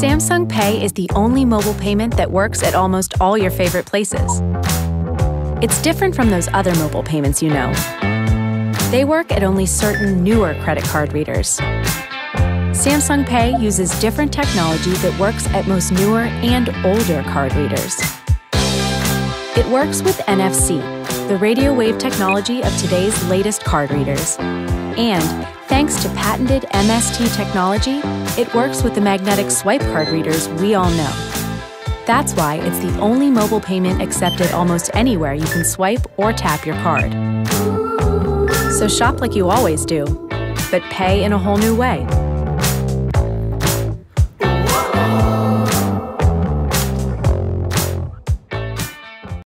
Samsung Pay is the only mobile payment that works at almost all your favorite places. It's different from those other mobile payments you know. They work at only certain newer credit card readers. Samsung Pay uses different technology that works at most newer and older card readers. It works with NFC, the radio wave technology of today's latest card readers. And thanks to patented MST technology, it works with the magnetic swipe card readers we all know. That's why it's the only mobile payment accepted almost anywhere you can swipe or tap your card. So shop like you always do, but pay in a whole new way.